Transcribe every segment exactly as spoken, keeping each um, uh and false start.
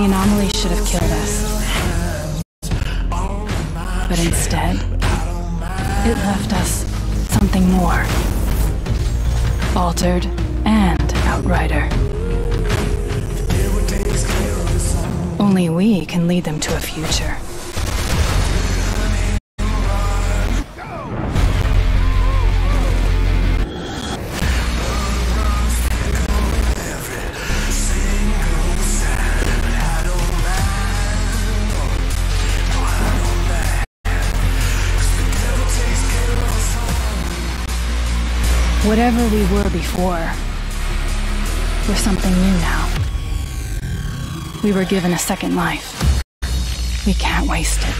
The anomaly should have killed us. But instead, it left us something more. Altered and Outrider. Only we can lead them to a future. Whatever we were before, we're something new now. We were given a second life. We can't waste it.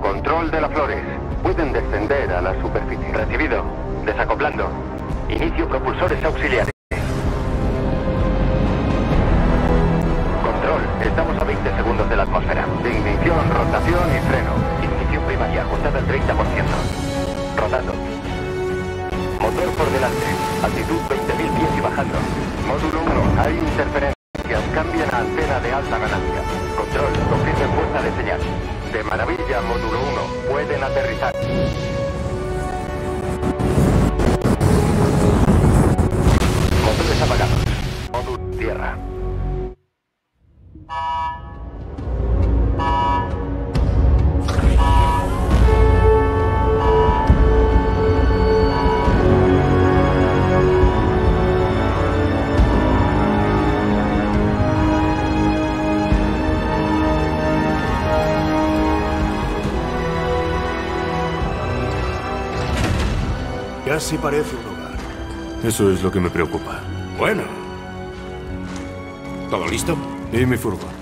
Control de las flores. Pueden descender a la superficie. Recibido. Desacoplando. Inicio propulsores auxiliares. Control. Estamos a veinte segundos de la atmósfera. Ignición, rotación y freno. Ignición primaria ajustada al treinta por ciento. Rotando. Motor por delante. Altitud veinte mil pies y bajando. Módulo uno. Hay interferencias. Cambian a antena de alta ganancia. Control. Confirmen fuerza de señal. De maravilla, módulo uno. Pueden aterrizar. Motores apagados. Módulo tierra. Casi parece un hogar. Eso es lo que me preocupa. Bueno. ¿Todo listo? Y mi furgón.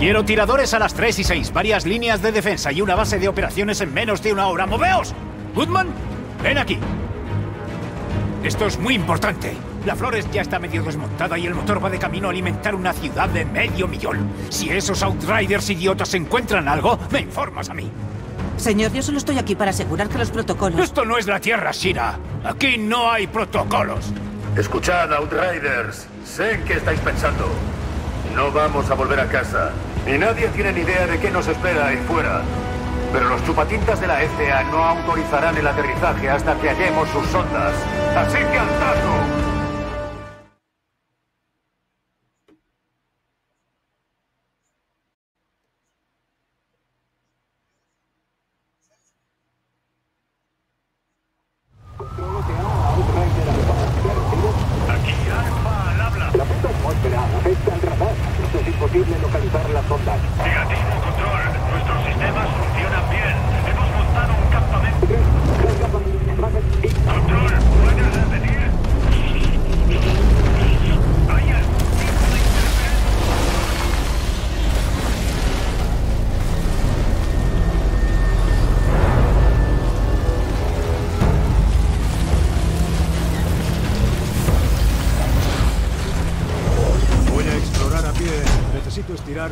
Quiero tiradores a las tres y seis, varias líneas de defensa y una base de operaciones en menos de una hora. ¡Moveos! Goodman, ven aquí. Esto es muy importante. La Flores ya está medio desmontada y el motor va de camino a alimentar una ciudad de medio millón. Si esos Outriders idiotas encuentran algo, me informas a mí. Señor, yo solo estoy aquí para asegurar que los protocolos... Esto no es la Tierra, Shira. Aquí no hay protocolos. Escuchad, Outriders. Sé qué estáis pensando. No vamos a volver a casa. Y nadie tiene ni idea de qué nos espera ahí fuera. Pero los chupatintas de la F A no autorizarán el aterrizaje hasta que hallemos sus sondas. ¡Así que al taco!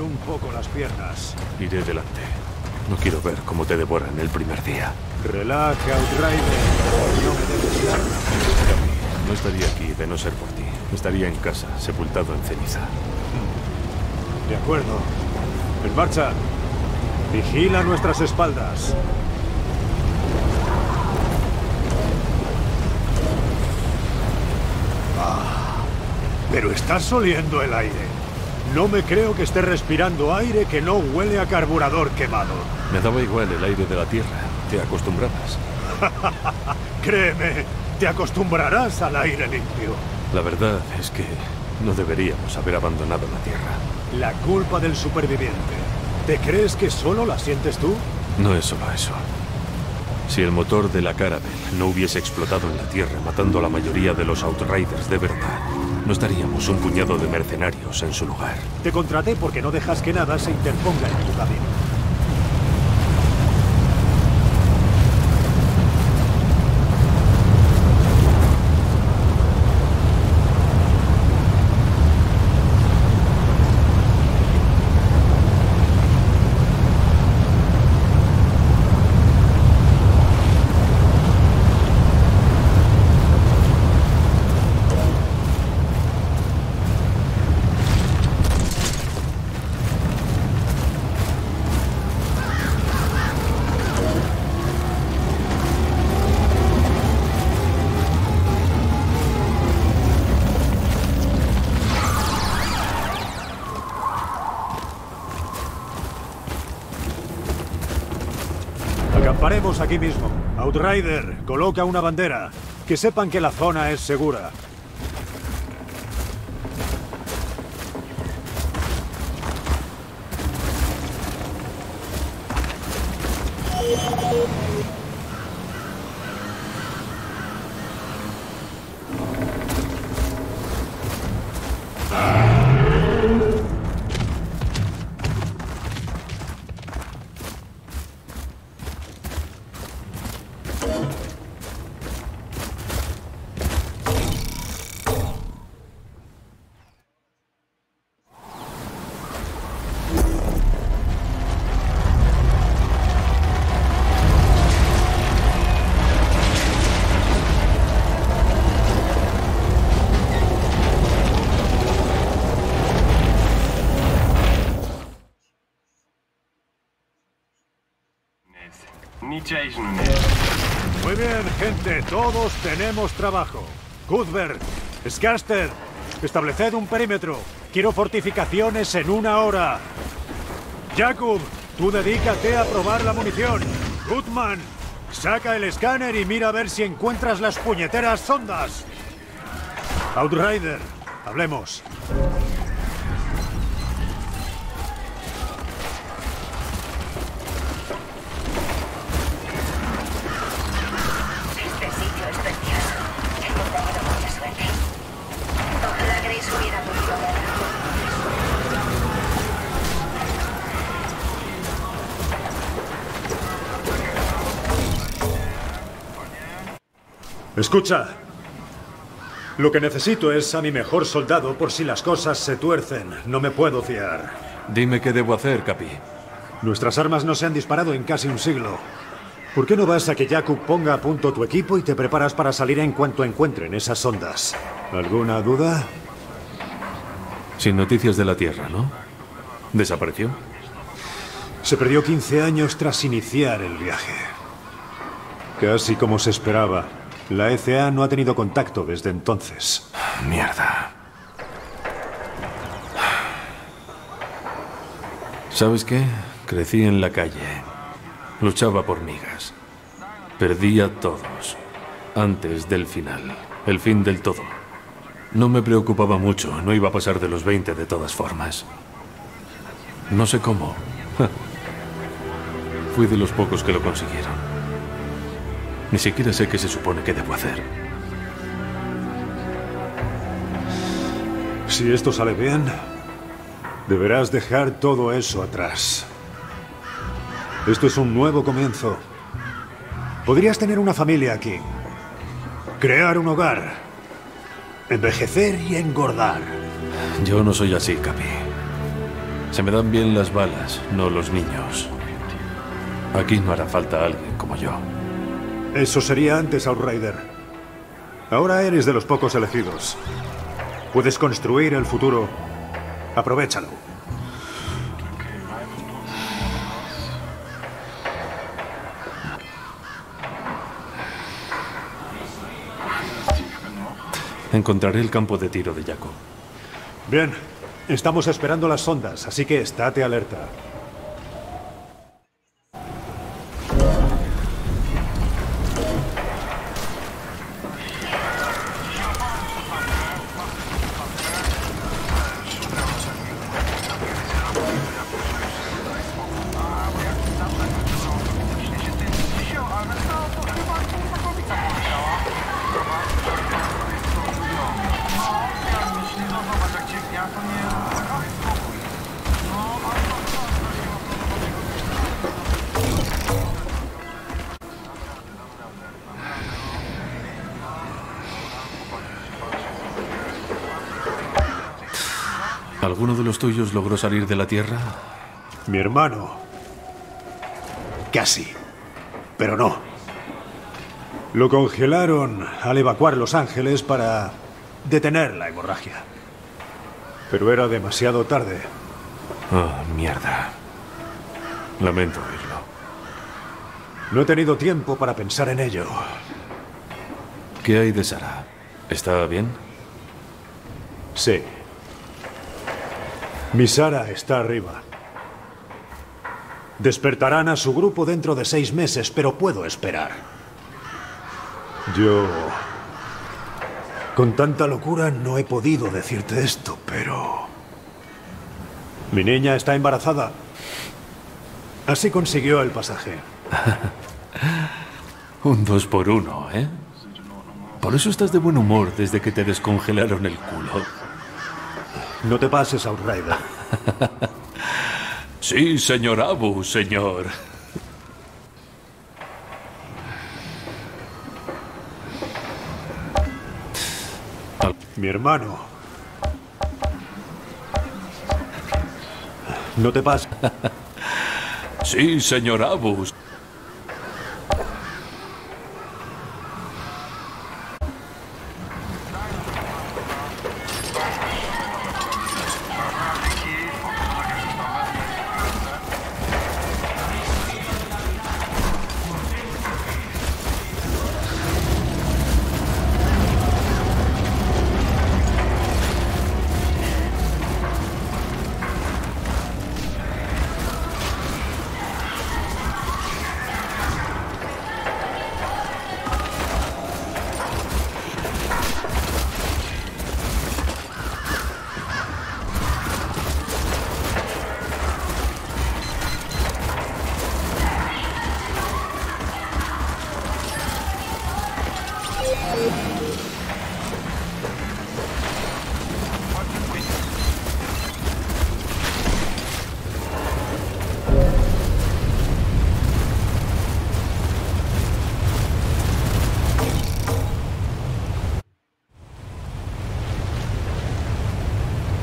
Un poco las piernas. Iré delante. No quiero ver cómo te devoran el primer día. Relaja, Outrider. No me debes dar. No estaría aquí de no ser por ti. Estaría en casa, sepultado en ceniza. De acuerdo. En marcha. Vigila nuestras espaldas. Ah, pero estás oliendo el aire. No me creo que esté respirando aire que no huele a carburador quemado. Me daba igual el aire de la Tierra. Te acostumbrabas. Créeme, te acostumbrarás al aire limpio. La verdad es que no deberíamos haber abandonado la Tierra. La culpa del superviviente. ¿Te crees que solo la sientes tú? No es solo eso. Si el motor de la Caravel no hubiese explotado en la Tierra, matando a la mayoría de los Outriders de verdad, no estaríamos un puñado de mercenarios en su lugar. Te contraté porque no dejas que nada se interponga en tu camino. Paremos aquí mismo. Outrider, coloca una bandera. Que sepan que la zona es segura. Muy bien, gente, todos tenemos trabajo. Gutberg, Skaster, estableced un perímetro. Quiero fortificaciones en una hora. Jakub, tú dedícate a probar la munición. Goodman, saca el escáner y mira a ver si encuentras las puñeteras sondas. Outrider, hablemos. Escucha, lo que necesito es a mi mejor soldado por si las cosas se tuercen. No me puedo fiar. Dime qué debo hacer, Capi. Nuestras armas no se han disparado en casi un siglo. ¿Por qué no vas a que Jakub ponga a punto tu equipo y te preparas para salir en cuanto encuentren esas ondas? ¿Alguna duda? Sin noticias de la Tierra, ¿no? ¿Desapareció? Se perdió quince años tras iniciar el viaje. Casi como se esperaba. La F A A no ha tenido contacto desde entonces. Mierda. ¿Sabes qué? Crecí en la calle. Luchaba por migas. Perdí a todos. Antes del final. El fin del todo. No me preocupaba mucho. No iba a pasar de los veinte de todas formas. No sé cómo. Fui de los pocos que lo consiguieron. Ni siquiera sé qué se supone que debo hacer. Si esto sale bien, deberás dejar todo eso atrás. Esto es un nuevo comienzo. Podrías tener una familia aquí, crear un hogar, envejecer y engordar. Yo no soy así, Capi. Se me dan bien las balas, no los niños. Aquí no hará falta alguien como yo. Eso sería antes, Outrider. Ahora eres de los pocos elegidos. Puedes construir el futuro. Aprovéchalo. Encontraré el campo de tiro de Jaco. Bien. Estamos esperando las sondas, así que estate alerta. ¿Alguno de los tuyos logró salir de la Tierra? Mi hermano. Casi. Pero no. Lo congelaron al evacuar Los Ángeles para detener la hemorragia. Pero era demasiado tarde. Ah, mierda. Lamento oírlo. No he tenido tiempo para pensar en ello. ¿Qué hay de Sara? ¿Está bien? Sí. Mi Sara está arriba. Despertarán a su grupo dentro de seis meses, pero puedo esperar. Yo... Con tanta locura no he podido decirte esto, pero... Mi niña está embarazada. Así consiguió el pasaje. Un dos por uno, ¿eh? Por eso estás de buen humor desde que te descongelaron el culo. No te pases, Outrider. Sí, señor Abu, señor. Mi hermano. No te pases. Sí, señor Abu.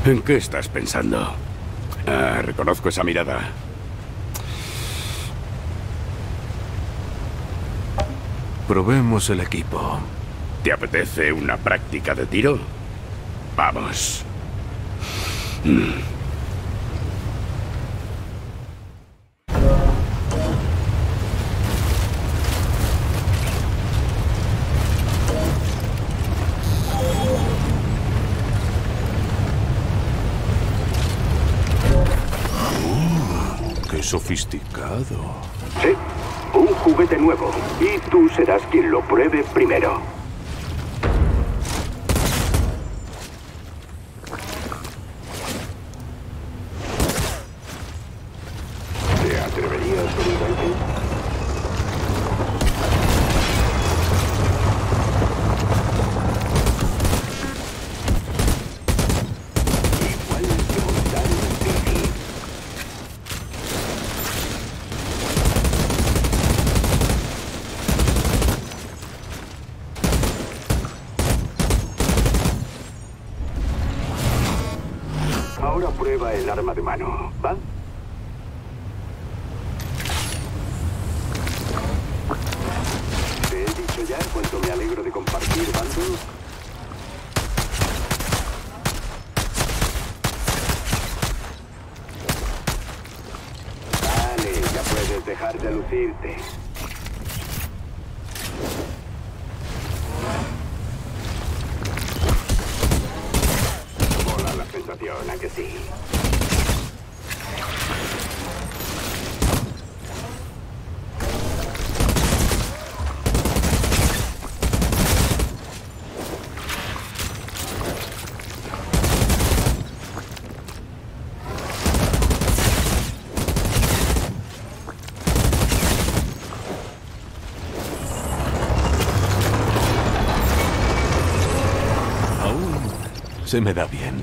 ¿En qué estás pensando? Ah, reconozco esa mirada. Probemos el equipo. ¿Te apetece una práctica de tiro? Vamos. Mm. Sofisticado. Sí, un juguete nuevo. Y tú serás quien lo pruebe primero. ¿Te atreverías a Se me da bien.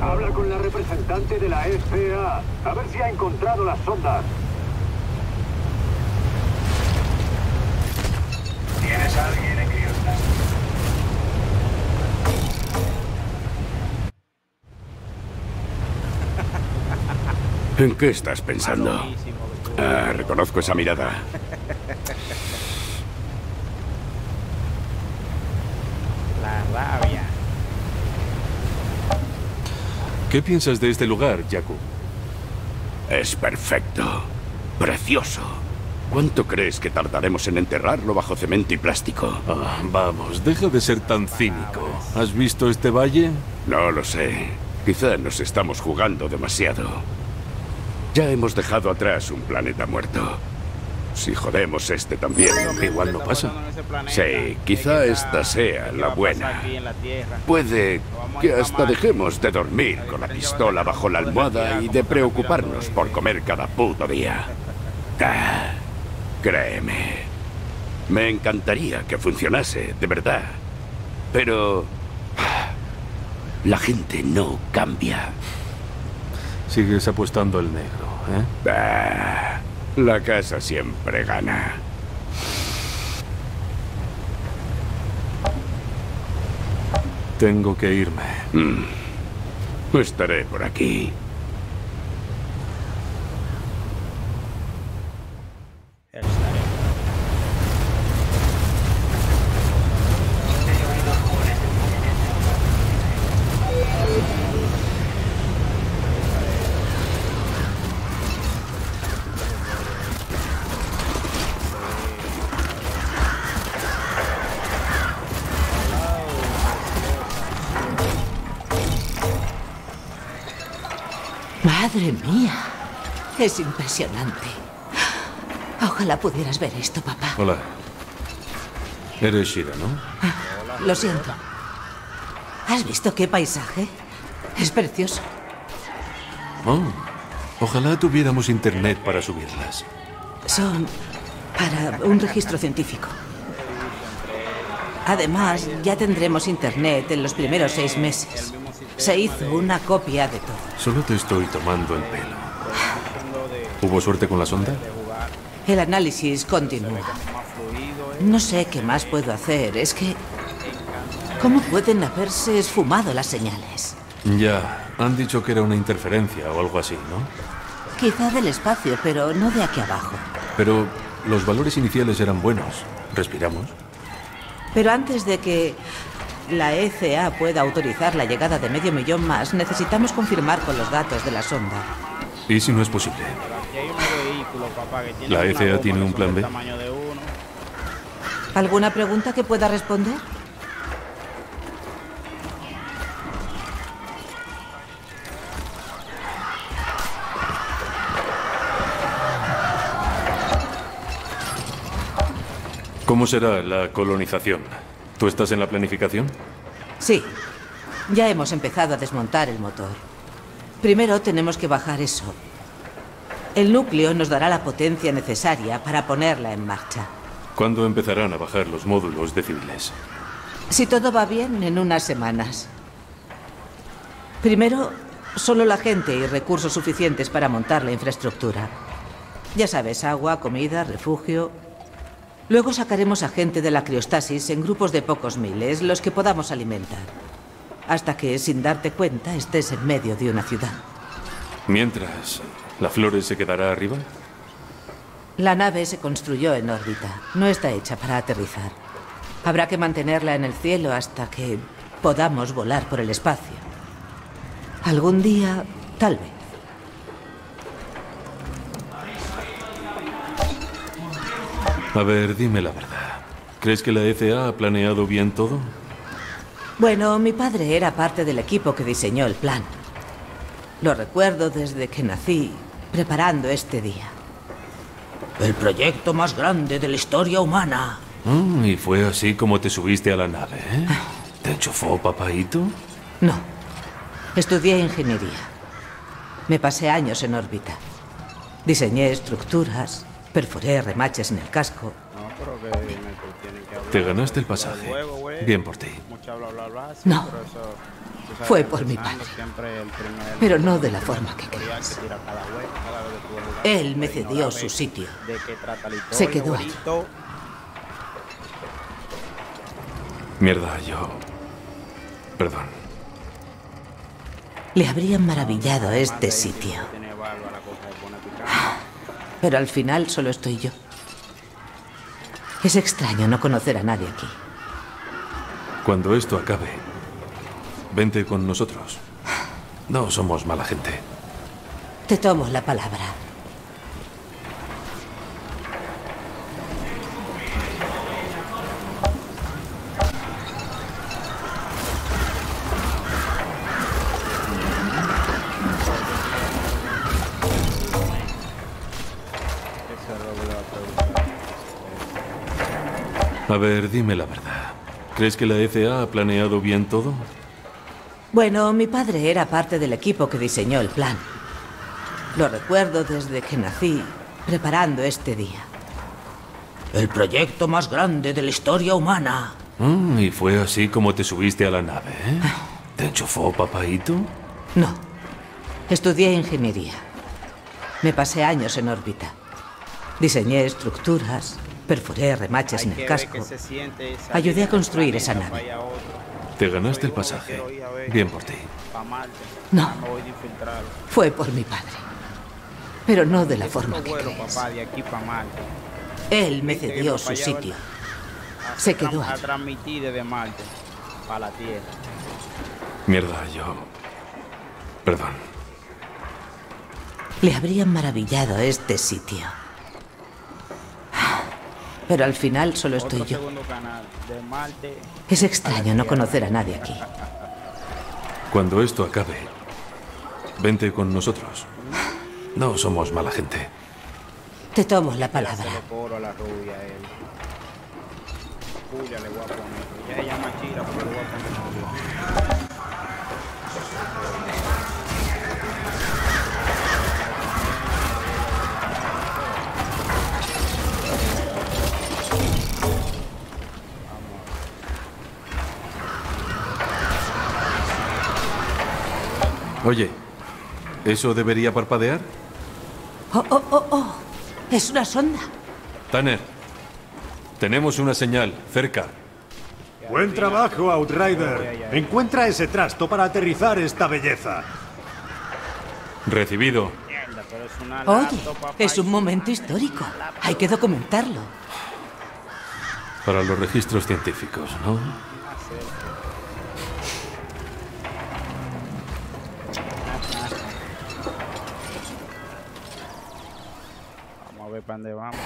Habla con la representante de la F A A, a ver si ha encontrado las sondas. ¿Tienes a alguien en criostasis? ¿En qué estás pensando? Ah, reconozco esa mirada. ¿Qué piensas de este lugar, Jacob? Es perfecto. Precioso. ¿Cuánto crees que tardaremos en enterrarlo bajo cemento y plástico? Ah, vamos, deja de ser tan cínico. ¿Has visto este valle? No lo sé. Quizá nos estamos jugando demasiado. Ya hemos dejado atrás un planeta muerto. Si jodemos este también, igual no pasa. Sí, quizá esta sea la buena. Puede que hasta dejemos de dormir con la pistola bajo la almohada y de preocuparnos por comer cada puto día. Ah, Créeme, me encantaría que funcionase, de verdad. Pero... la gente no cambia. Sigues apostando al negro, ¿eh? Bah, la casa siempre gana. Tengo que irme. Mm. Estaré por aquí. ¡Madre mía! Es impresionante. Ojalá pudieras ver esto, papá. Hola. Eres Shira, ¿no? Ah, lo siento. ¿Has visto qué paisaje? Es precioso. Oh, ojalá tuviéramos internet para subirlas. Son para un registro científico. Además, ya tendremos internet en los primeros seis meses. Se hizo una copia de todo. Solo te estoy tomando el pelo. ¿Hubo suerte con la sonda? El análisis continúa. No sé qué más puedo hacer. Es que... ¿cómo pueden haberse esfumado las señales? Ya, han dicho que era una interferencia o algo así, ¿no? Quizá del espacio, pero no de aquí abajo. Pero los valores iniciales eran buenos. ¿Respiramos? Pero antes de que... la F A A pueda autorizar la llegada de medio millón más, necesitamos confirmar con los datos de la sonda. ¿Y si no es posible? ¿La F A A tiene un plan B? ¿Alguna pregunta que pueda responder? ¿Cómo será la colonización? ¿Tú estás en la planificación? Sí. Ya hemos empezado a desmontar el motor. Primero tenemos que bajar eso. El núcleo nos dará la potencia necesaria para ponerla en marcha. ¿Cuándo empezarán a bajar los módulos de civiles? Si todo va bien, en unas semanas. Primero, solo la gente y recursos suficientes para montar la infraestructura. Ya sabes, agua, comida, refugio... Luego sacaremos a gente de la criostasis en grupos de pocos miles, los que podamos alimentar. Hasta que, sin darte cuenta, estés en medio de una ciudad. Mientras, ¿la Flores se quedará arriba? La nave se construyó en órbita. No está hecha para aterrizar. Habrá que mantenerla en el cielo hasta que podamos volar por el espacio. Algún día, tal vez. A ver, dime la verdad. ¿Crees que la F A A ha planeado bien todo? Bueno, mi padre era parte del equipo que diseñó el plan. Lo recuerdo desde que nací, preparando este día. El proyecto más grande de la historia humana. Mm, ¿y fue así como te subiste a la nave, eh? ¿Te enchufó, papaíto? No. Estudié ingeniería. Me pasé años en órbita. Diseñé estructuras... perforé remaches en el casco. Te ganaste el pasaje. Bien por ti. No. Fue por mi padre. Pero no de la forma que creas. Él me cedió su sitio. Se quedó allí. Mierda, yo... perdón. Le habría maravillado este sitio. Pero al final solo estoy yo. Es extraño no conocer a nadie aquí. Cuando esto acabe, vente con nosotros. No somos mala gente. Te tomo la palabra. A ver, dime la verdad. ¿Crees que la F A A ha planeado bien todo? Bueno, mi padre era parte del equipo que diseñó el plan. Lo recuerdo desde que nací, preparando este día. El proyecto más grande de la historia humana. Mm, ¿y fue así como te subiste a la nave, eh? ¿Te enchufó, papaíto? No. Estudié ingeniería. Me pasé años en órbita. Diseñé estructuras, perforé remaches en el casco. Ayudé a construir esa nave. Te ganaste el pasaje. Bien por ti. No. Fue por mi padre. Pero no de la forma que crees. Él me cedió su sitio. Se quedó allí. Mierda, yo... Perdón. Le habrían maravillado este sitio. Pero al final solo estoy yo. Es extraño no conocer a nadie aquí. Cuando esto acabe, vente con nosotros. No somos mala gente. Te tomo la palabra. Oye, ¿eso debería parpadear? Oh, oh, oh, oh. Es una sonda. Tanner, tenemos una señal, cerca. Buen trabajo, Outrider. Encuentra ese trasto para aterrizar esta belleza. Recibido. Oye, es un momento histórico. Hay que documentarlo. Para los registros científicos, ¿no? Dónde vamos.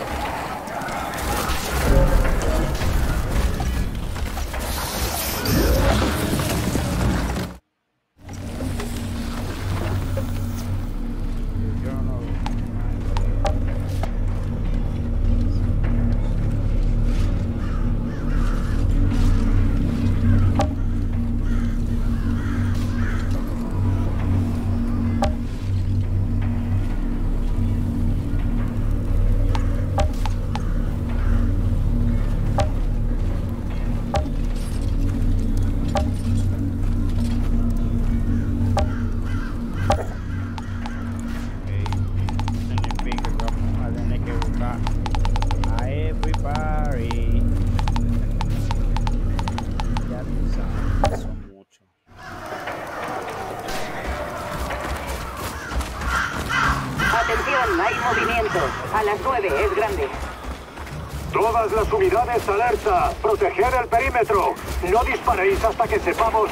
¡Alerta! ¡Proteger el perímetro! ¡No disparéis hasta que sepamos!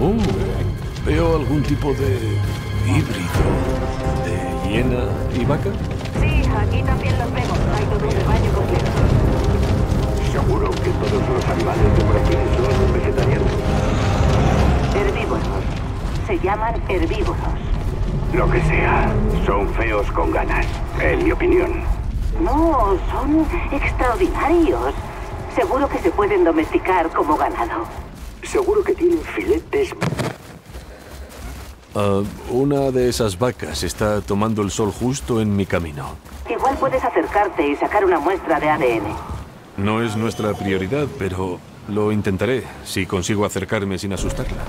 Oh, veo algún tipo de híbrido de hiena y vaca. Sí, aquí también los vemos. Hay todo un rebaño completo. Seguro que todos los animales de por aquí son vegetarianos. Herbívoros. Se llaman herbívoros. Lo que sea, son feos con ganas, en mi opinión. No, son extraordinarios. Seguro que se pueden domesticar como ganado. Seguro que tienen filetes. Uh, una de esas vacas está tomando el sol justo en mi camino. Igual puedes acercarte y sacar una muestra de A D N. No es nuestra prioridad, pero lo intentaré si consigo acercarme sin asustarla.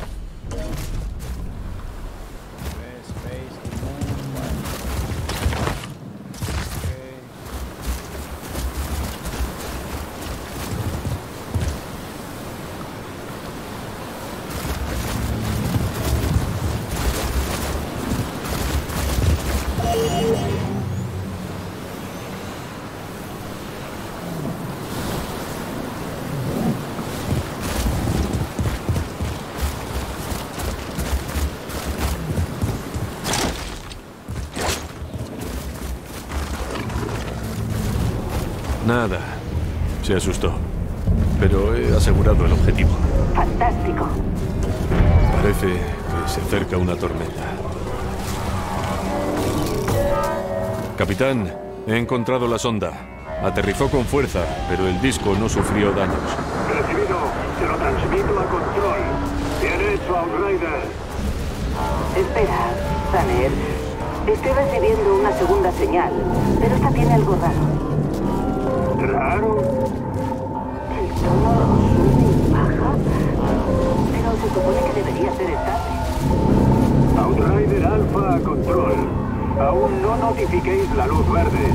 Nada. Se asustó. Pero he asegurado el objetivo. Fantástico. Parece que se acerca una tormenta. Capitán, he encontrado la sonda. Aterrizó con fuerza, pero el disco no sufrió daños. Recibido. Se lo transmito a control. Bien hecho, Outrider. Espera, Tanner. Estoy recibiendo una segunda señal, pero esta tiene algo raro. Raro. Todo sube y baja. Pero se supone que debería ser estable. Outrider Alpha Control. Aún no notifiquéis la luz verde.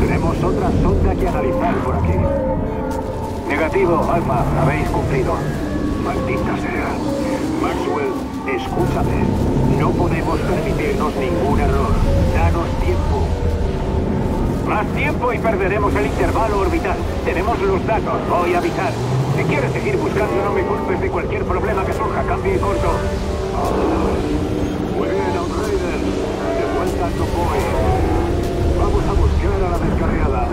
Tenemos otra sonda que analizar por aquí. Negativo, Alpha. Habéis cumplido. Maldita sea. Maxwell, escúchame. No podemos permitirnos ningún error. Danos tiempo. Más tiempo y perderemos el intervalo orbital. Tenemos los datos. Voy a avisar. Si quieres seguir buscando, no me culpes de cualquier problema que surja. Cambio y corto. Muy bien, Outriders. De vuelta al convoy. Vamos a buscar a la descarriada.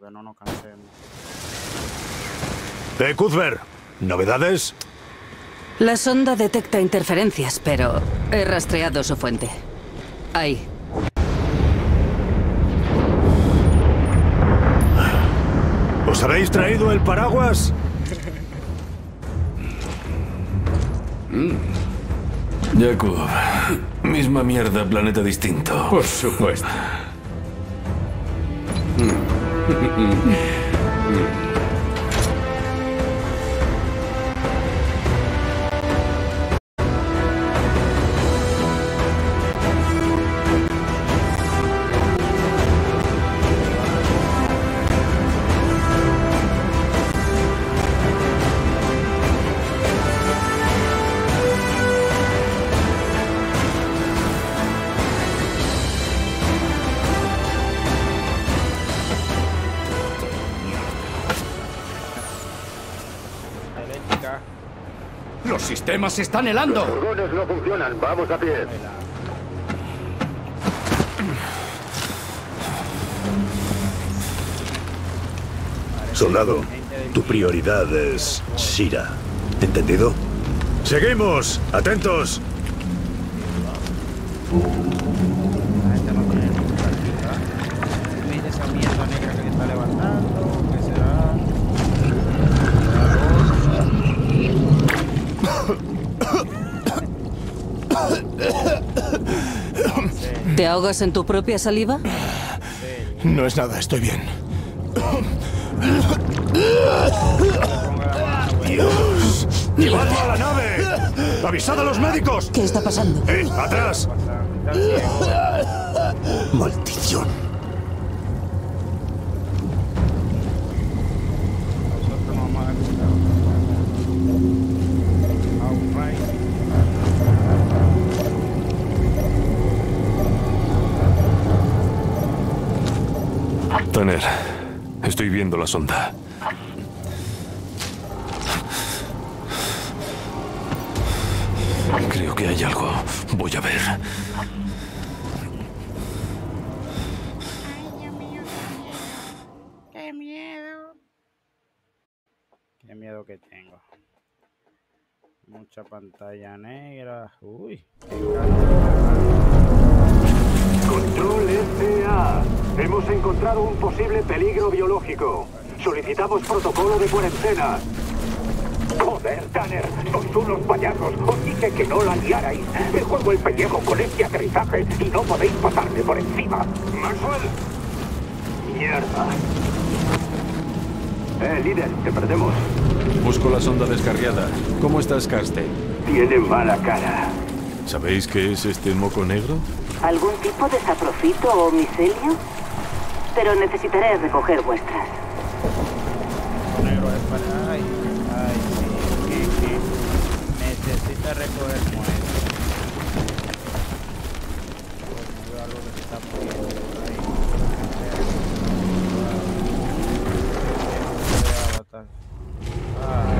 Que no nos cansemos. Eh, Kuzber, ¿novedades? La sonda detecta interferencias, pero he rastreado su fuente. Ahí. ¿Os habéis traído el paraguas? mm. Jacob, misma mierda, planeta distinto. Por supuesto. ¡Se están helando! Los furgones no funcionan, vamos a pie. Soldado, tu prioridad es Shira. ¿Entendido? ¡Seguimos! ¡Atentos! ¿Te ahogas en tu propia saliva? No es nada, estoy bien. ¡Dios! ¡Llevadlo a la nave! ¡Avisad a los médicos! ¿Qué está pasando? ¡Eh, atrás! ¡Maldición! Tanner, estoy viendo la sonda. Creo que hay algo. Voy a ver. Ay, Dios mío, qué miedo. Qué miedo. Qué miedo que tengo. Mucha pantalla negra. Uy. Control F A A. Hemos encontrado un posible peligro biológico. Solicitamos protocolo de cuarentena. Joder, Tanner, sois unos payasos. Os dije que no la liarais. Me juego el pellejo con este aterrizaje y no podéis pasarme por encima. Maxwell. Mierda. Eh, líder, te perdemos. Busco la sonda descarriada. ¿Cómo estás, Carsten? Tiene mala cara. ¿Sabéis qué es este moco negro? ¿Algún tipo de saprofito o micelio? Pero necesitaré recoger vuestras. Negro es para... Ay, ay, sí. aquí. Necesita recoger muertos. Veo algo que se está moviendo por ahí. No voy a matar. Ah, sí.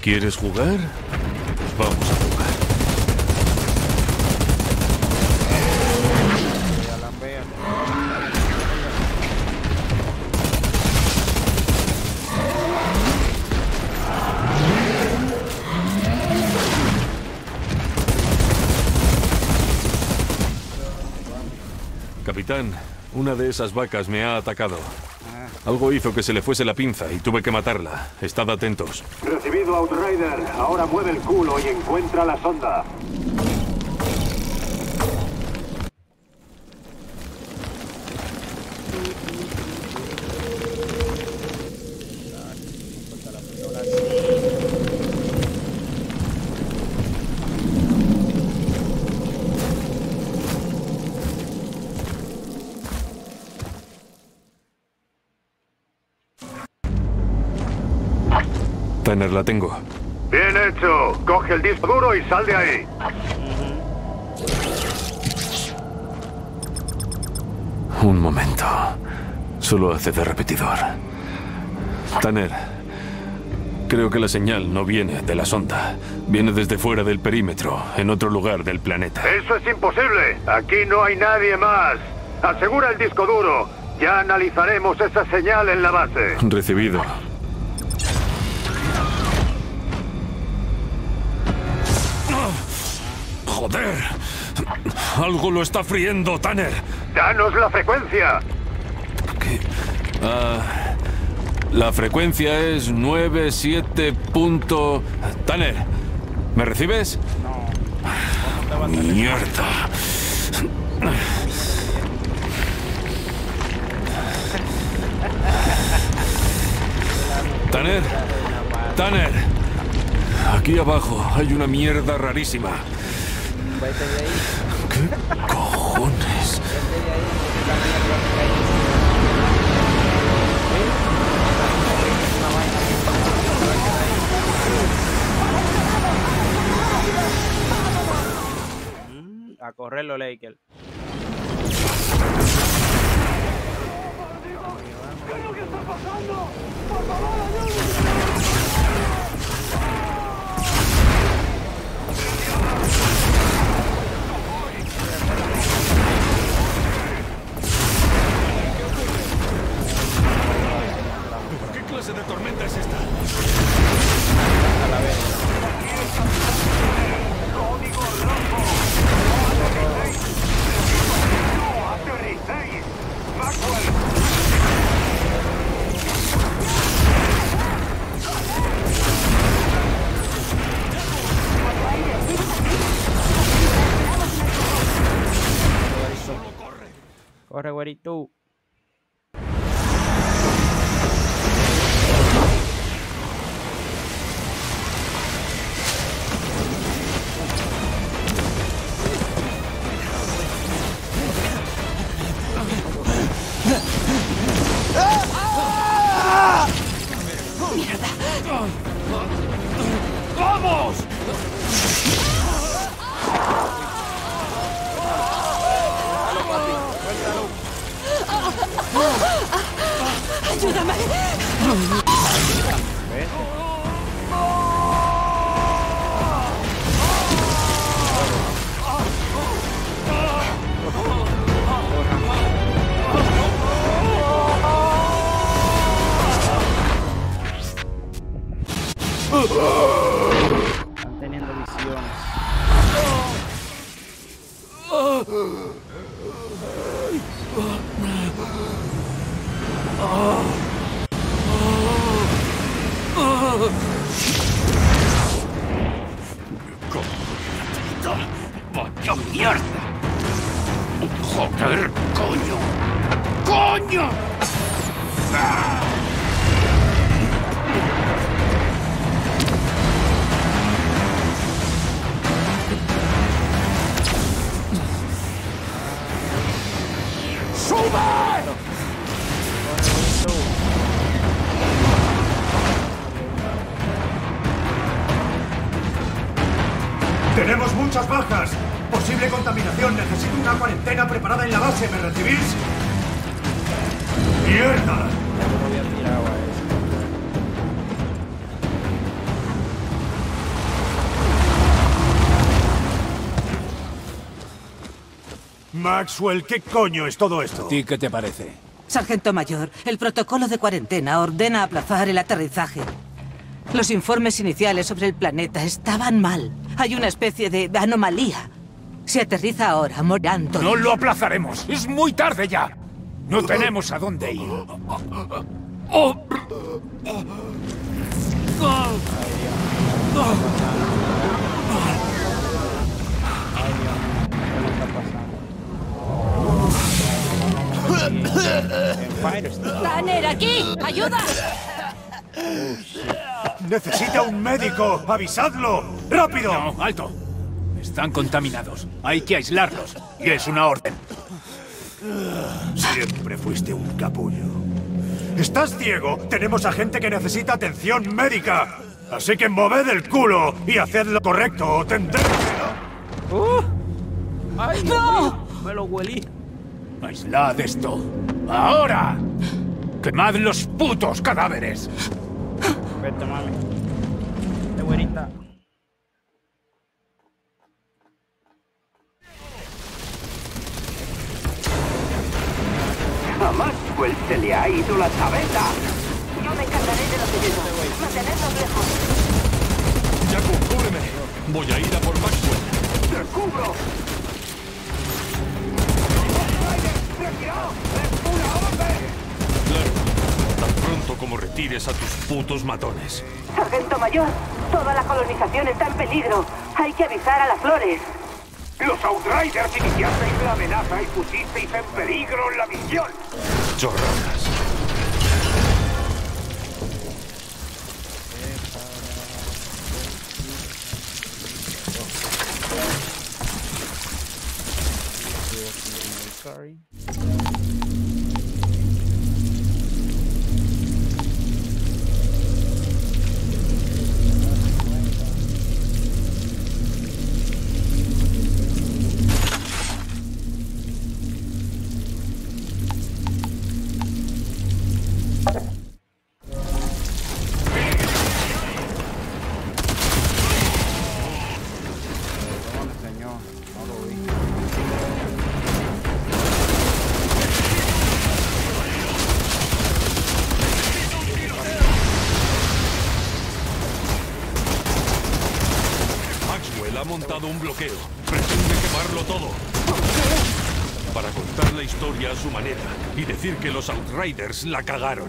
¿Quieres jugar? Pues vamos a jugar. Capitán, una de esas vacas me ha atacado. Algo hizo que se le fuese la pinza y tuve que matarla. Estad atentos. Recibido, Outrider. Ahora mueve el culo y encuentra la sonda. Tanner, la tengo. Bien hecho. Coge el disco duro y sal de ahí. Un momento. Solo hace de repetidor. Tanner, creo que la señal no viene de la sonda. Viene desde fuera del perímetro, en otro lugar del planeta. Eso es imposible. Aquí no hay nadie más. Asegura el disco duro. Ya analizaremos esa señal en la base. Recibido. ¡Joder! Algo lo está friendo, Tanner. ¡Danos la frecuencia! ¿Qué? Uh, la frecuencia es nueve siete. Tanner, ¿me recibes? No. ¿Cómo te vas a ¡mierda! Tanner, Tanner. Aquí abajo hay una mierda rarísima. ¿Qué cojones? A correrlo, Leikel. ¿Qué es lo que está pasando? Por favor, ayúdenme. ¿Qué clase de tormenta es esta? A la vez. Código rojo. No aterricéis. No aterricéis. Maxwell. Corre, güerito. ¡Mierda! ¡Vamos! ¡Ayúdame! ¿Ves? Están teniendo visiones. ¡Coño, mierda! ¡Joder, coño! ¡Coño! ¡Ah! ¡Tenemos muchas bajas! ¡Posible contaminación! ¡Necesito una cuarentena preparada en la base! ¿Me recibís? ¡Mierda! Maxwell, ¿qué coño es todo esto? ¿A ti qué te parece? Sargento Mayor, el protocolo de cuarentena ordena aplazar el aterrizaje. Los informes iniciales sobre el planeta estaban mal. Hay una especie de anomalía. Si aterriza ahora, morirán todos. ¡No lo aplazaremos! ¡Es muy tarde ya! ¡No tenemos a dónde ir! ¡Tanner, aquí! ¡Ayuda! ¡Necesita un médico! ¡Avisadlo! ¡Rápido! No, ¡alto! Están contaminados. Hay que aislarlos. Y es una orden. Siempre fuiste un capullo. ¿Estás ciego? Tenemos a gente que necesita atención médica. Así que moved el culo y haced lo correcto o tendréis. Uh, ¡Ay, no! Me lo huelí. Aislad esto. ¡Ahora! ¡Quemad los putos cadáveres! Perfecto, mami. De buenita. A Maxwell se le ha ido la cabeza. Yo me encargaré de los heridos. Mantenednos lejos. Jaco, cúbreme. Voy a ir a por Maxwell. ¡Te cubro! ¡Retirado! ¡Es una orden! Tan pronto como retires a tus putos matones. Sargento Mayor, toda la colonización está en peligro. Hay que avisar a las flores. Los Outriders iniciasteis la amenaza y pusisteis en peligro la misión. Chorronas. Un bloqueo. Pretende quemarlo todo. Para contar la historia a su manera y decir que los Outriders la cagaron.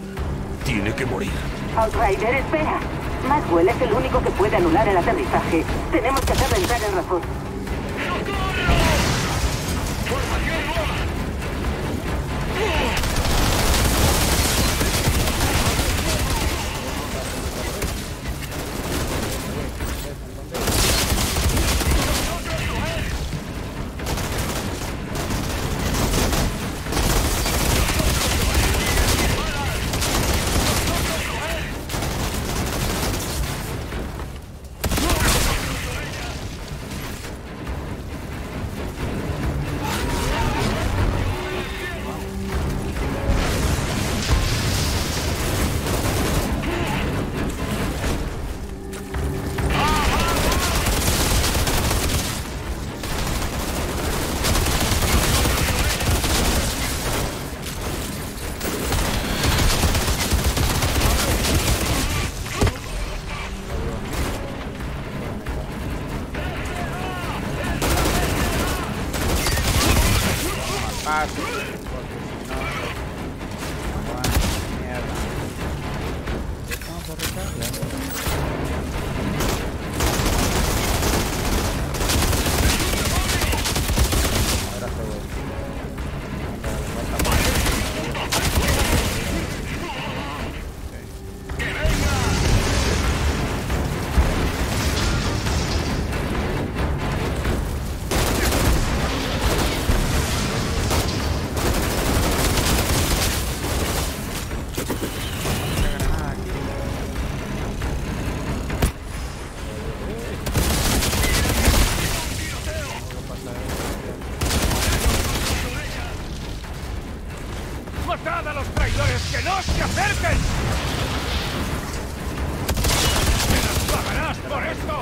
Tiene que morir. Outrider, espera. Maxwell es el único que puede anular el aterrizaje. Tenemos que hacerle entrar en razón. ¡Gritad a los traidores que no se acerquen! ¡Me las pagarás por esto!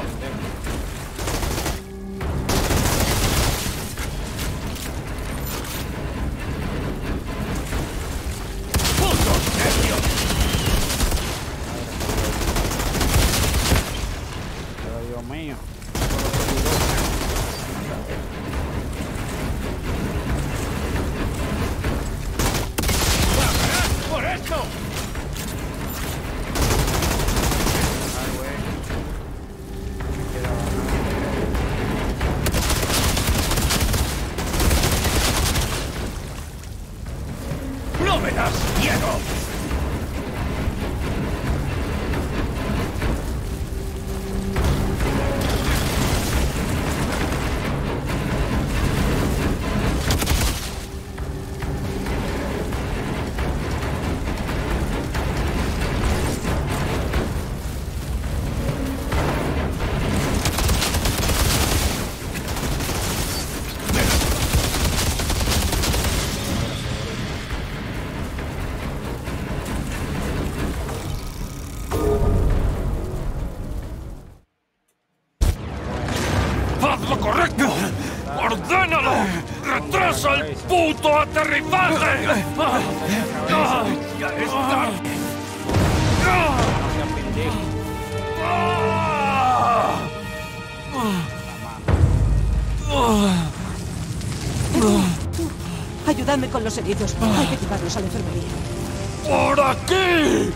¡Puto aterrizaje! ¡Ya está! Ayudadme con los heridos. Hay que llevarlos a la enfermería. ¡Por aquí!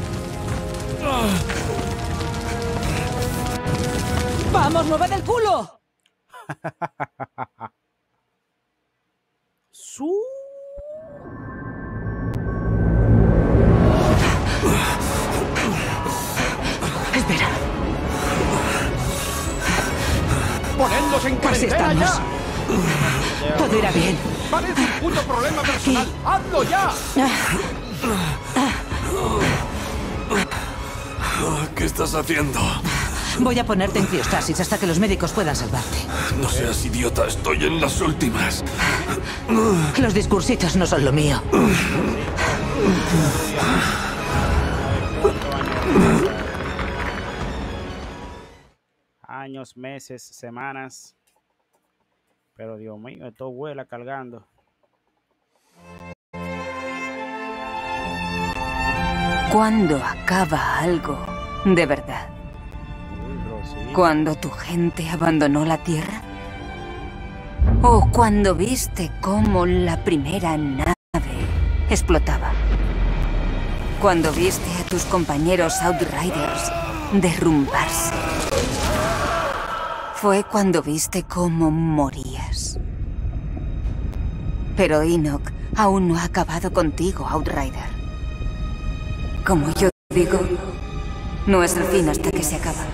¡Vamos, mueve del culo! Espera. ¡Ponedlos en cuarentena ya! Todo irá bien. Parece un puto problema personal. ¡Hazlo ya! ¿Qué estás haciendo? Voy a ponerte en criostasis hasta que los médicos puedan salvarte. No seas idiota, estoy en las últimas. Los discursitos no son lo mío. Años, meses, semanas. Pero Dios mío, esto vuela cargando. ¿Cuándo acaba algo de verdad? ¿Cuando tu gente abandonó la Tierra? ¿O cuando viste cómo la primera nave explotaba? ¿Cuando viste a tus compañeros Outriders derrumbarse? Fue cuando viste cómo morías. Pero Enoch aún no ha acabado contigo, Outrider. Como yo digo, no es el fin hasta que se acaba.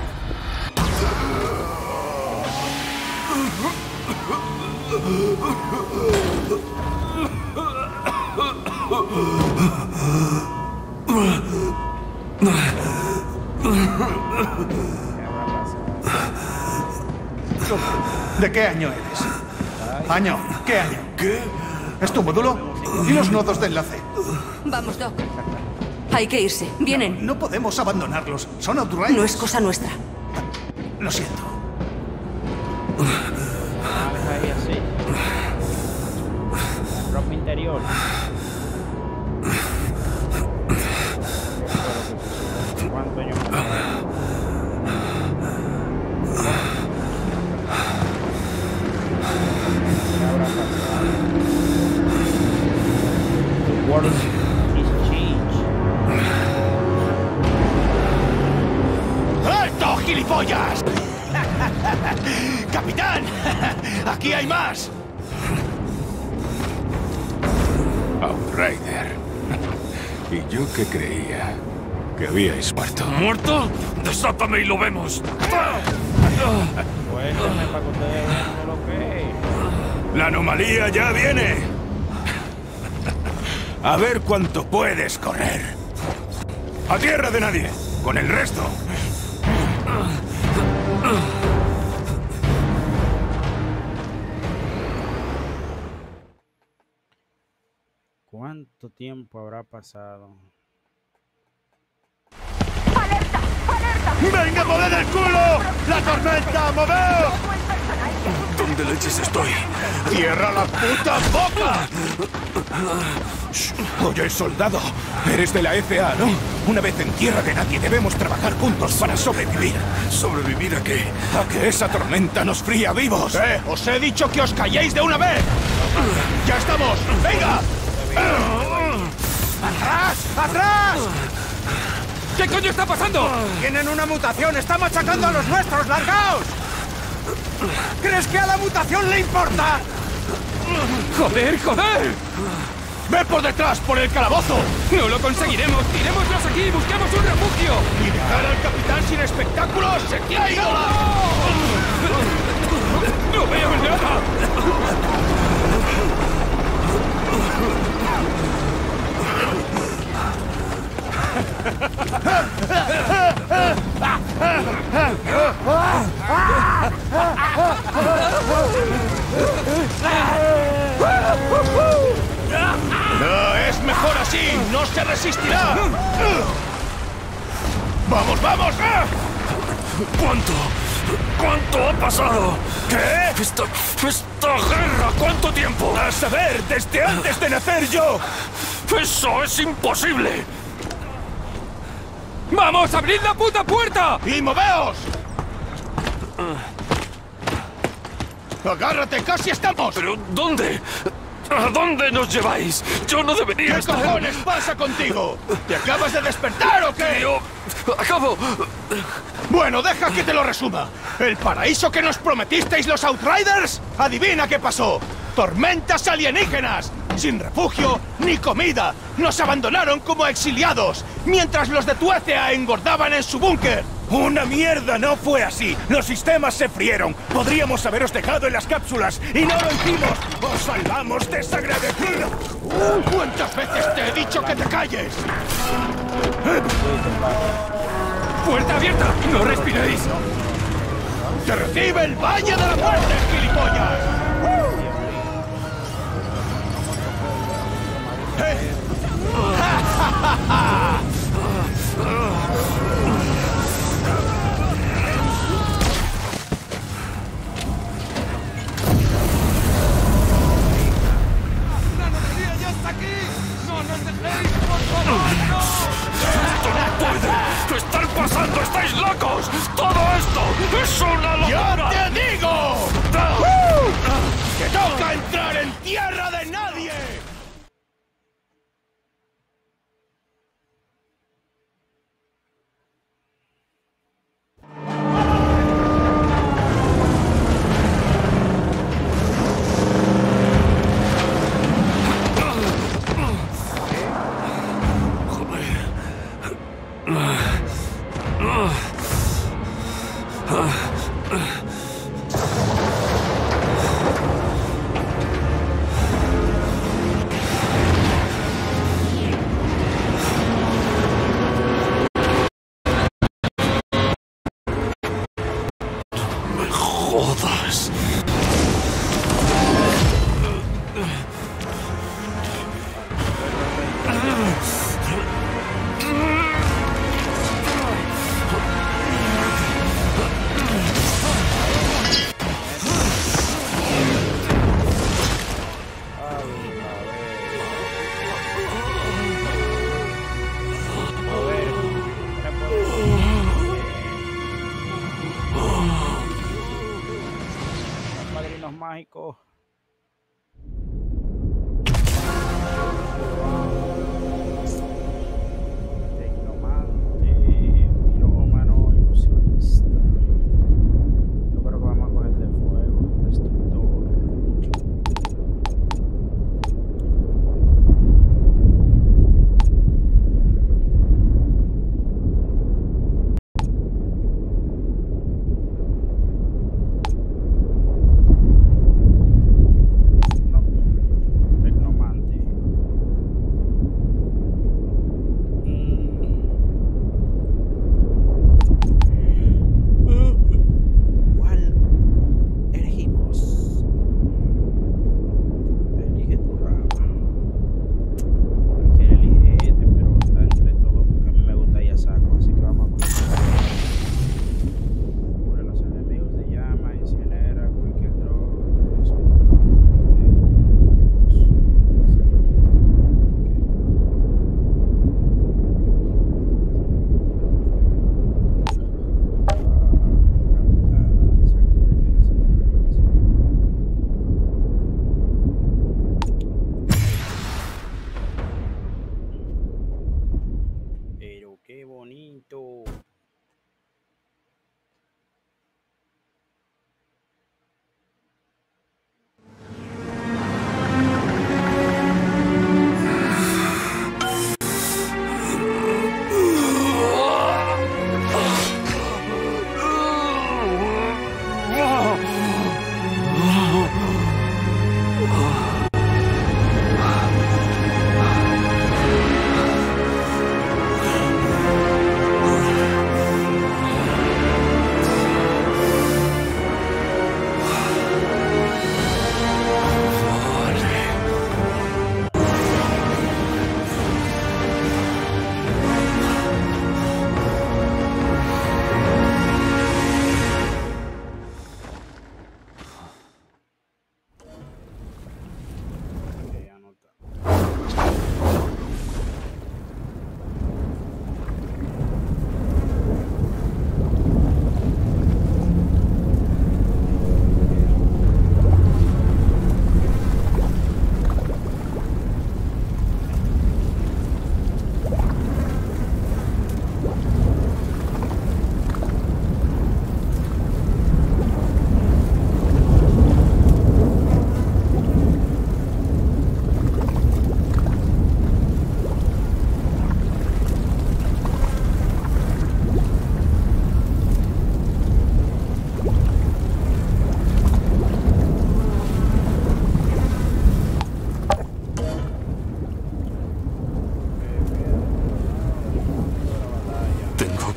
¿De qué año eres? ¿Año? ¿Qué año? ¿Qué? ¿Es tu módulo? ¿Y los nodos de enlace? Vamos, Doc. Hay que irse. Vienen. No, no podemos abandonarlos. Son Outriders. No es cosa nuestra. Lo siento. Ropa interior. ¿Cuánto yo me voy a ¡gilipollas! ¡Capitán! ¡Aquí hay más! Outrider. Y yo que creía que habíais muerto. ¿Muerto? ¡Desátame y lo vemos! ¡La anomalía ya viene! A ver cuánto puedes correr. ¡A tierra de nadie! ¡Con el resto! ¿Cuánto tiempo habrá pasado? ¡Alerta! ¡Alerta! ¡Venga, mover el culo! ¡La tormenta! ¡Moveos! ¿Dónde leches estoy? ¡Cierra la puta boca! Oye, soldado, eres de la F A A, ¿no? Una vez en tierra de nadie debemos trabajar juntos para sobrevivir. ¿Sobrevivir a qué? A que esa tormenta nos fría vivos. ¡Eh! ¡Os he dicho que os calléis de una vez! ¡Ya estamos! ¡Venga! ¡Atrás! ¡Atrás! ¿Qué coño está pasando? ¡Tienen una mutación! ¡Está machacando a los nuestros! ¡Largaos! ¿Crees que a la mutación le importa? ¡Joder, joder! ¡Ve por detrás, por el calabozo! ¡No lo conseguiremos! ¡Tirémoslos aquí y busquemos un refugio! ¡Y dejar al capitán sin espectáculos! ¡Se queda ídola! ¡No veo nada! No, es mejor así, no se resistirá. ¡Vamos, vamos! ¿Cuánto? ¿Cuánto ha pasado? ¿Qué? Esta, esta guerra, ¿cuánto tiempo? A saber, desde antes de nacer yo. ¡Eso es imposible! ¡Vamos, abrid la puta puerta! ¡Y moveos! ¡Agárrate, casi estamos! ¿Pero dónde? ¿A dónde nos lleváis? Yo no debería estar... ¿Qué cojones pasa contigo? ¿Te acabas de despertar o qué? Yo... acabo... Bueno, deja que te lo resuma. El paraíso que nos prometisteis los Outriders, adivina qué pasó. Tormentas alienígenas. Sin refugio ni comida, nos abandonaron como exiliados, mientras los de tu F A A engordaban en su búnker. ¡Una mierda! No fue así. Los sistemas se frieron. Podríamos haberos dejado en las cápsulas y no lo hicimos. ¡Os salvamos, desagradecidos! ¿Cuántas veces te he dicho que te calles? ¡Puerta abierta! ¡No respiréis! ¡Te recibe el Valle de la Muerte, gilipollas!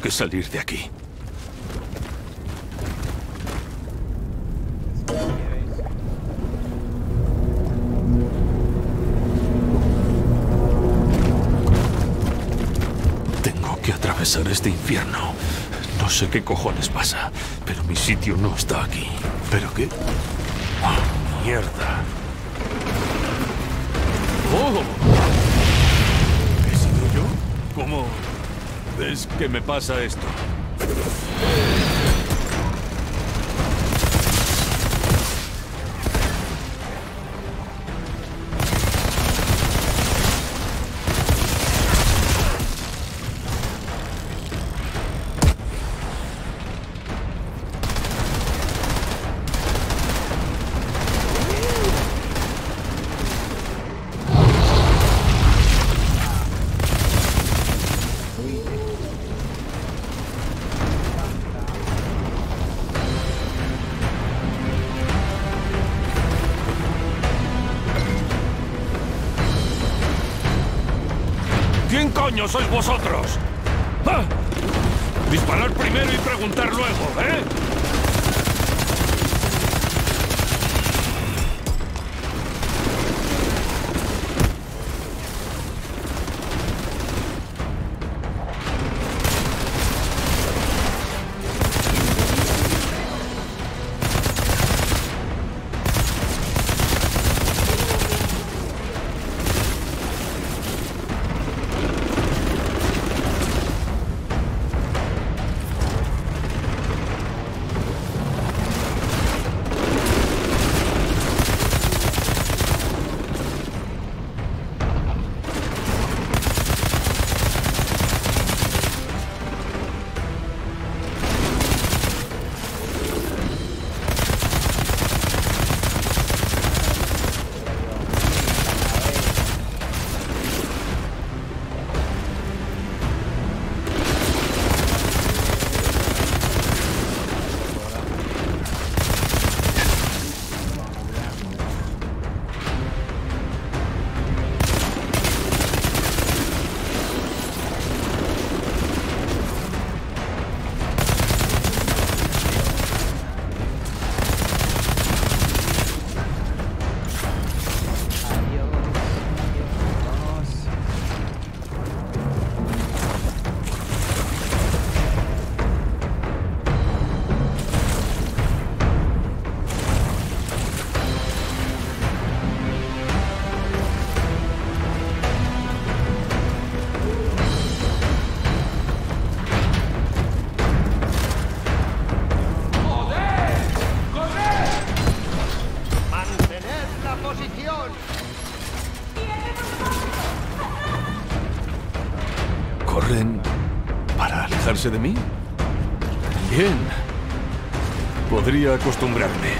que salir de aquí. Tengo que atravesar este infierno. No sé qué cojones pasa, pero mi sitio no está aquí. ¿Pero qué? ¡Oh, mierda! ¡Oh! ¿He sido yo? ¿Cómo es que me pasa esto? No sois vosotros. ¡Ah! Disparar primero y preguntar luego, ¿eh? ¿De mí? Bien. Podría acostumbrarme.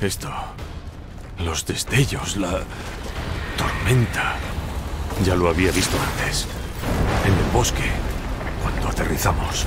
Esto, los destellos, la tormenta, ya lo había visto antes, en el bosque, cuando aterrizamos.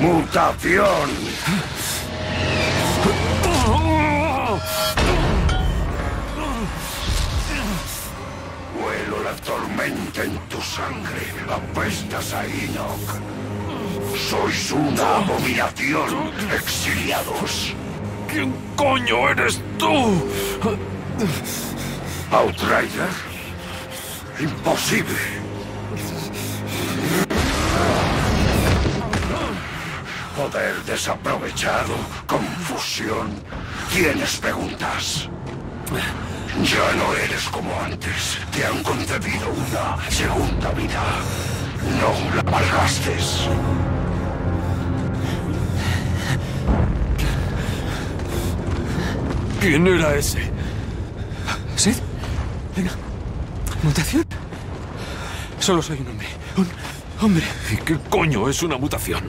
¡Mutación! Huelo la tormenta en tu sangre. Apestas a Enoch. Sois una abominación, exiliados. ¿Quién coño eres tú? ¿Outrider? Imposible. Poder desaprovechado, confusión. Tienes preguntas. Ya no eres como antes. Te han concedido una segunda vida. No la malgastes. ¿Quién era ese? ¿Sed? Venga. ¿Mutación? Solo soy un hombre. Un hombre. ¿Y qué coño es una mutación?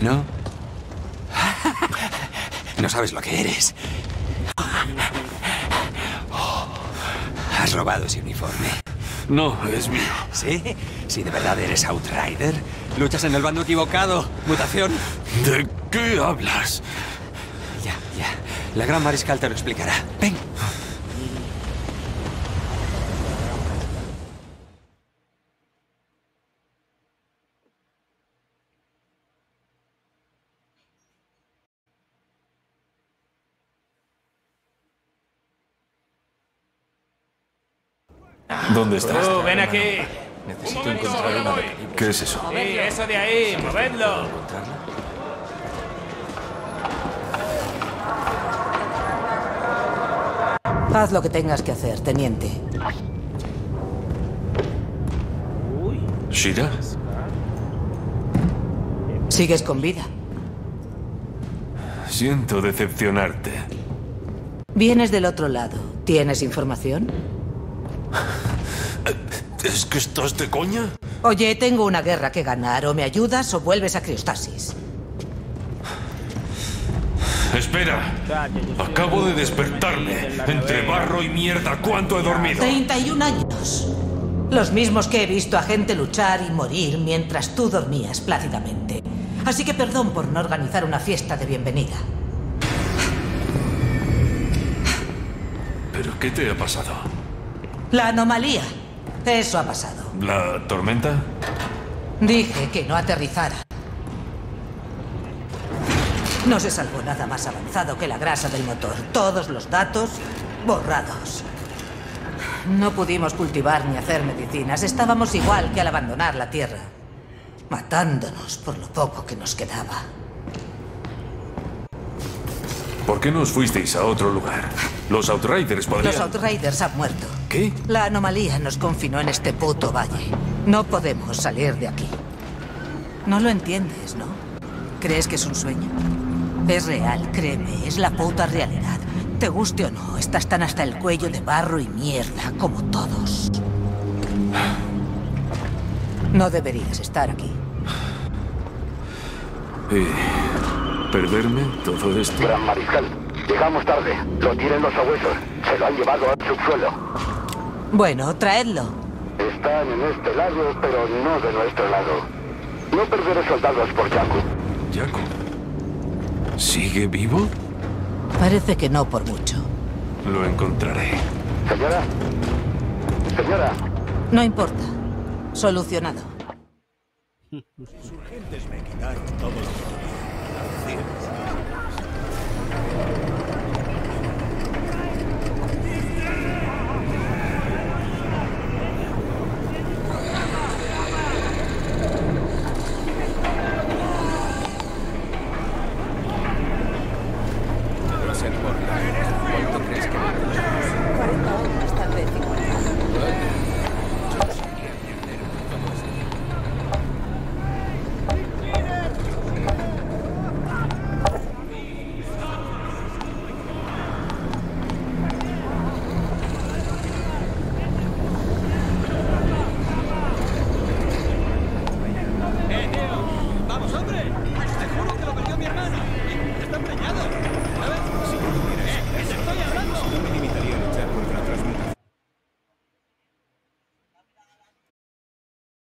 ¿No? No sabes lo que eres. Has robado ese uniforme. No, es mío. ¿Sí? Si de verdad eres Outrider, luchas en el bando equivocado. Mutación. ¿De qué hablas? Ya, ya. La gran Mariscal te lo explicará. Ven. ¿Dónde estás? Oh, ven aquí. Necesito un encontrar una de calibre. ¿Qué es eso? Sí, eso de ahí. Movedlo. Haz lo que tengas que hacer, teniente. ¿Shira? ¿Sigues con vida? Siento decepcionarte. Vienes del otro lado. ¿Tienes información? ¿Es que estás de coña? Oye, tengo una guerra que ganar. O me ayudas o vuelves a criostasis. Espera. Acabo de despertarme. Entre barro y mierda, ¿cuánto he dormido? treinta y un años. Los mismos que he visto a gente luchar y morir mientras tú dormías plácidamente. Así que perdón por no organizar una fiesta de bienvenida. ¿Pero qué te ha pasado? La anomalía. Eso ha pasado. ¿La tormenta? Dije que no aterrizara. No se salvó nada más avanzado que la grasa del motor. Todos los datos borrados. No pudimos cultivar ni hacer medicinas. Estábamos igual que al abandonar la Tierra. Matándonos por lo poco que nos quedaba. ¿Por qué no os fuisteis a otro lugar? Los Outriders podrían... Los Outriders han muerto. ¿Qué? La anomalía nos confinó en este puto valle. No podemos salir de aquí. No lo entiendes, ¿no? ¿Crees que es un sueño? Es real, créeme. Es la puta realidad. Te guste o no, estás tan hasta el cuello de barro y mierda como todos. No deberías estar aquí. ¿Y perderme todo esto? Gran Mariscal, llegamos tarde. Lo tienen los abuesos. Se lo han llevado al subsuelo. Bueno, traedlo. Están en este lado, pero no de nuestro lado. No perderé soldados por Jaco. ¿Jaco? ¿Sigue vivo? Parece que no por mucho. Lo encontraré. Señora. Señora. No importa. Solucionado. Los insurgentes me quitaron todo lo que tenía.